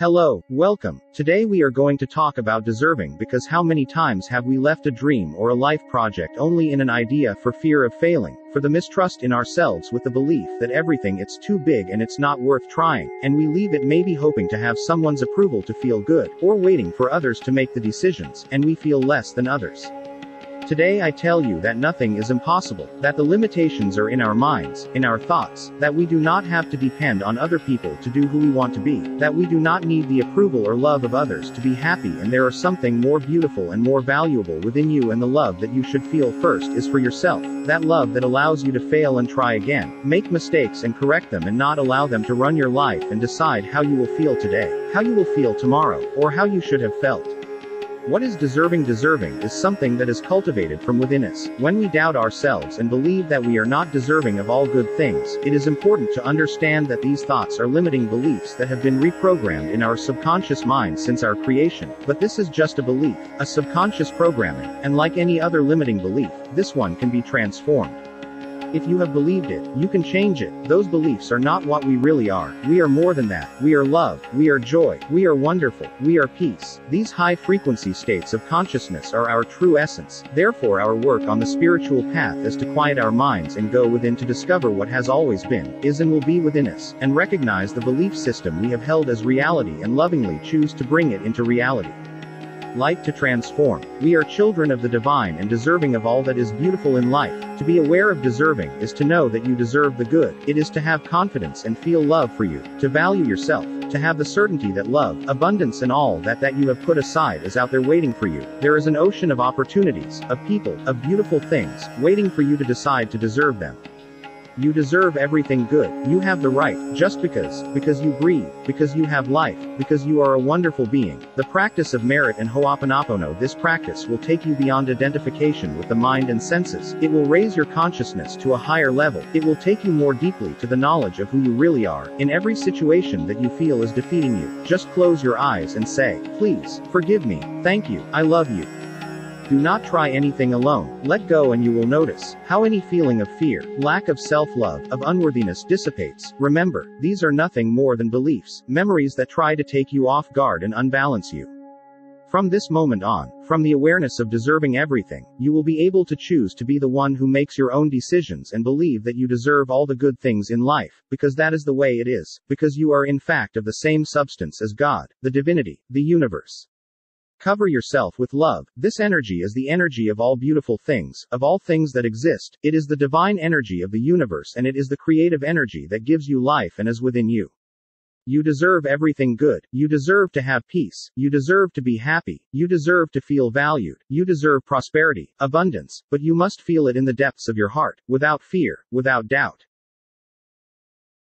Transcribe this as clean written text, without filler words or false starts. Hello, welcome. Today we are going to talk about deserving, because how many times have we left a dream or a life project only in an idea for fear of failing, for the mistrust in ourselves with the belief that everything it's too big and it's not worth trying, and we leave it maybe hoping to have someone's approval to feel good, or waiting for others to make the decisions, and we feel less than others. Today I tell you that nothing is impossible, that the limitations are in our minds, in our thoughts, that we do not have to depend on other people to do who we want to be, that we do not need the approval or love of others to be happy, and there are something more beautiful and more valuable within you, and the love that you should feel first is for yourself, that love that allows you to fail and try again, make mistakes and correct them, and not allow them to run your life and decide how you will feel today, how you will feel tomorrow, or how you should have felt. What is deserving? Deserving is something that is cultivated from within us. When we doubt ourselves and believe that we are not deserving of all good things, it is important to understand that these thoughts are limiting beliefs that have been reprogrammed in our subconscious mind since our creation. But this is just a belief, a subconscious programming, and like any other limiting belief, this one can be transformed. If you have believed it, you can change it. Those beliefs are not what we really are. We are more than that. We are love, we are joy, we are wonderful, we are peace. These high-frequency states of consciousness are our true essence. Therefore, our work on the spiritual path is to quiet our minds and go within to discover what has always been, is, and will be within us, and recognize the belief system we have held as reality and lovingly choose to bring it into reality. Light to transform. We are children of the divine and deserving of all that is beautiful in life. To be aware of deserving is to know that you deserve the good. It is to have confidence and feel love for you, to value yourself, to have the certainty that love, abundance, and all that you have put aside is out there waiting for you. There is an ocean of opportunities, of people, of beautiful things, waiting for you to decide to deserve them. You deserve everything good. You have the right, just because you breathe, because you have life, because you are a wonderful being. The practice of merit and Ho'oponopono. This practice will take you beyond identification with the mind and senses. It will raise your consciousness to a higher level. It will take you more deeply to the knowledge of who you really are. In every situation that you feel is defeating you, just close your eyes and say, "Please, forgive me, thank you, I love you." Do not try anything alone. Let go, and you will notice how any feeling of fear, lack of self-love, of unworthiness dissipates. Remember, these are nothing more than beliefs, memories that try to take you off guard and unbalance you. From this moment on, from the awareness of deserving everything, you will be able to choose to be the one who makes your own decisions and believe that you deserve all the good things in life, because that is the way it is, because you are in fact of the same substance as God, the divinity, the universe. Cover yourself with love. This energy is the energy of all beautiful things, of all things that exist. It is the divine energy of the universe, and it is the creative energy that gives you life and is within you. You deserve everything good. You deserve to have peace. You deserve to be happy. You deserve to feel valued. You deserve prosperity, abundance, but you must feel it in the depths of your heart, without fear, without doubt.